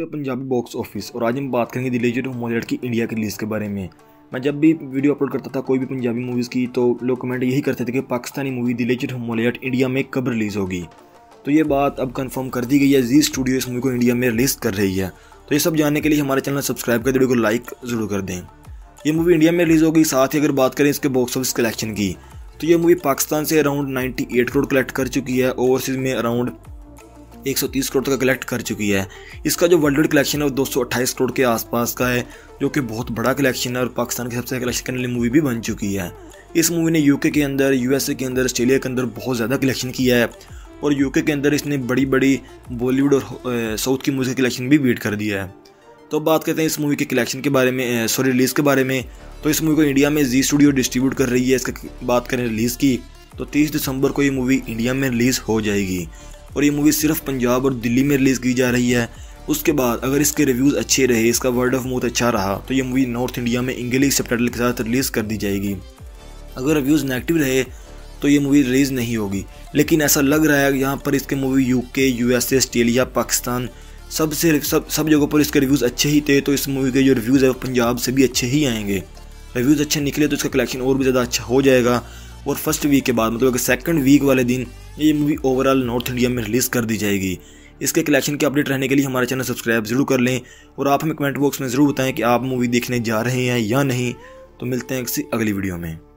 Punjabi box office. और आज हम बात करेंगे the legend of Maula Jatt की इंडिया की रिलीज़ के बारे में। मैं जब भी वीडियो अपलोड करता था कोई भी पंजाबी मूवीज़ की, तो लोग कमेंट यही करते थे कि Pakistani movie the legend of Maula Jatt India में कब रिलीज़ होगी। तो ये बात अब कंफर्म कर दी गई है, जी स्टूडियो इस मूवी को इंडिया में रिलीज़ कर रही है। तो ये सब जानने के लिए हमारे चैनल सब्सक्राइब कर दें, वीडियो को लाइक ज़रूर कर दें। ये मूवी इंडिया में रिलीज़ होगी। साथ ही अगर बात करें इसके बॉक्स ऑफिस कलेक्शन की, तो ये मूवी पाकिस्तान से अराउंड 98 करोड़ कलेक्ट कर चुकी है, ओवरसीज़ में अराउंड 130 करोड़ तक कलेक्ट कर चुकी है। इसका जो वर्ल्ड वाइड कलेक्शन है वो 228 करोड़ के आसपास का है, जो कि बहुत बड़ा कलेक्शन है और पाकिस्तान की सबसे कलेक्शन करने वाली मूवी भी बन चुकी है। इस मूवी ने यूके के अंदर, यूएसए के अंदर, ऑस्ट्रेलिया के अंदर बहुत ज़्यादा कलेक्शन किया है और यूके के अंदर इसने बड़ी बड़ी बॉलीवुड और साउथ की मूवी कलेक्शन भी बीट कर दिया है। तो बात करते हैं इस मूवी के कलेक्शन के बारे में, सॉरी रिलीज़ के बारे में। तो इस मूवी को इंडिया में जी स्टूडियो डिस्ट्रीब्यूट कर रही है। इसका बात करें रिलीज़ की, तो 30 दिसंबर को ये मूवी इंडिया में रिलीज़ हो जाएगी और ये मूवी सिर्फ पंजाब और दिल्ली में रिलीज़ की जा रही है। उसके बाद अगर इसके रिव्यूज़ अच्छे रहे, इसका वर्ड ऑफ माउथ अच्छा रहा, तो ये मूवी नॉर्थ इंडिया में इंग्लिश सबटाइटल के साथ रिलीज़ कर दी जाएगी। अगर रिव्यूज़ नेगेटिव रहे तो ये मूवी रिलीज़ नहीं होगी। लेकिन ऐसा लग रहा है यहाँ पर इसके movie UK, USA, Australia, Pakistan सब जगहों पर इसके रिव्यूज़ अच्छे ही थे, तो इस मूवी के जो रिव्यूज़ है वो पंजाब से भी अच्छे ही आएंगे। रिव्यूज़ अच्छे निकले तो इसका कलेक्शन और भी ज़्यादा अच्छा हो जाएगा और फर्स्ट वीक के बाद, मतलब सेकंड वीक वाले दिन ये मूवी ओवरऑल नॉर्थ इंडिया में रिलीज़ कर दी जाएगी। इसके कलेक्शन के अपडेट रहने के लिए हमारे चैनल सब्सक्राइब जरूर कर लें और आप हमें कमेंट बॉक्स में ज़रूर बताएं कि आप मूवी देखने जा रहे हैं या नहीं। तो मिलते हैं किसी अगली वीडियो में।